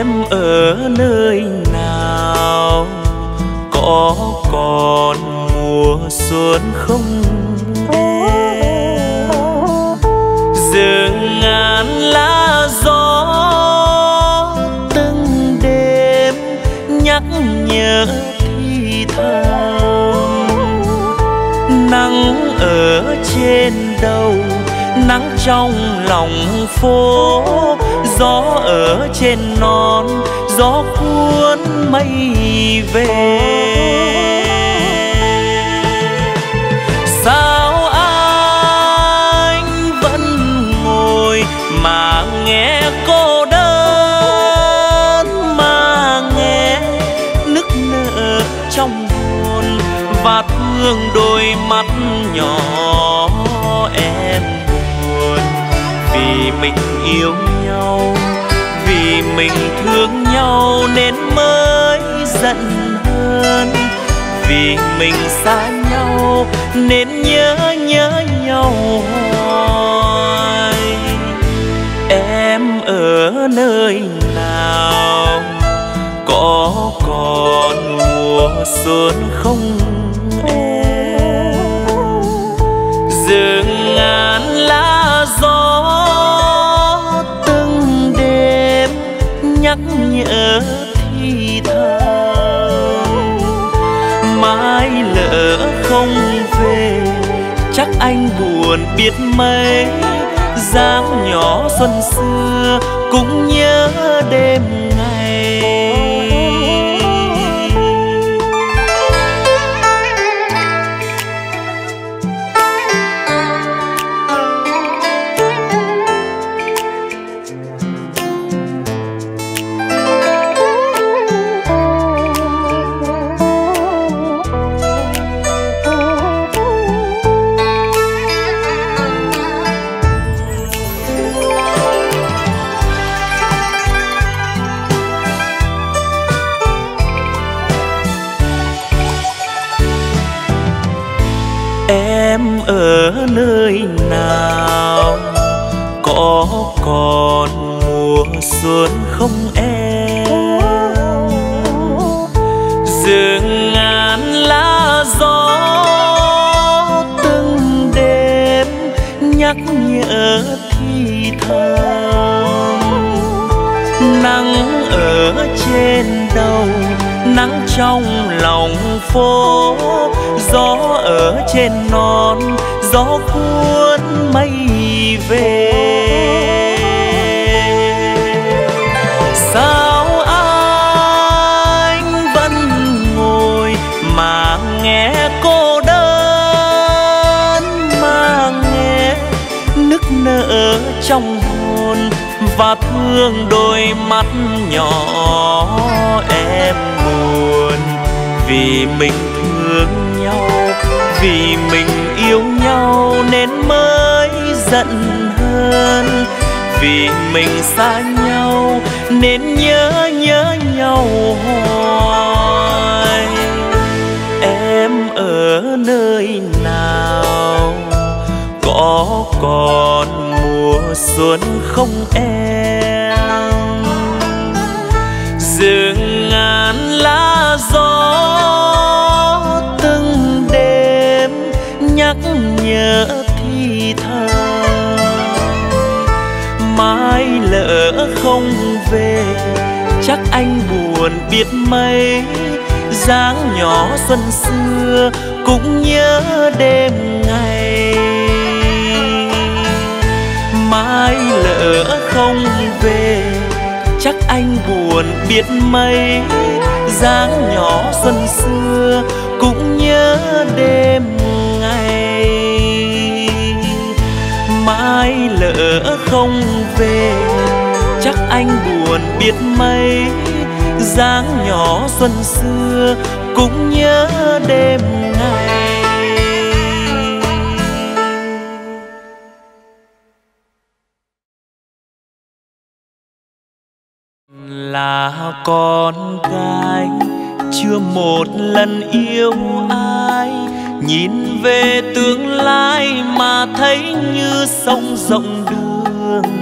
em ở nơi nào, có còn mùa xuân không em? Giờ ngàn lá gió từng đêm nhắc nhớ thì thầm. Nắng ở trên đầu, nắng trong lòng phố, gió ở trên non, gió cuốn mây về. Sao anh vẫn ngồi mà nghe cô đơn, mà nghe nức nở trong buồn và thương đôi mắt nhỏ em buồn. Vì mình yêu nhau, vì mình thương nhau nên mới giận hơn, vì mình xa nhau nên nhớ nhau hoài. Em ở nơi nào, có còn mùa xuân không em? Giờ ngàn lá gió từng đêm nhắc nhở thì thầm. Mãi lỡ không về chắc anh buồn biết mấy, dáng nhỏ xuân xưa cũng nhớ đêm ngày. Em ở nơi nào, có còn mùa xuân không em? Giờ ngàn lá gió từng đêm nhắc nhở thì thầm. Nắng ở trên đầu, nắng trong lòng phố, gió ở trên non, gió cuốn mây về. Sao anh vẫn ngồi mà nghe cô đơn, mà nghe nức nở trong hồn và thương đôi mắt nhỏ em buồn. Vì mình thương, vì mình yêu nhau nên mới giận hơn, vì mình xa nhau nên nhớ nhau hoài. Em ở nơi nào, có còn mùa xuân không em? Giờ ngàn lá gió nhắc nhớ thì thầm. Mãi lỡ không về chắc anh buồn biết mấy, dáng nhỏ xuân xưa cũng nhớ đêm ngày. Mãi lỡ không về chắc anh buồn biết mấy, dáng nhỏ xuân xưa cũng nhớ đêm ngày. Mãi lỡ không về chắc anh buồn biết mấy, dáng nhỏ xuân xưa cũng nhớ đêm ngày. Là con gái chưa một lần yêu ai, nhìn về tương lai mà thấy như sông rộng đường.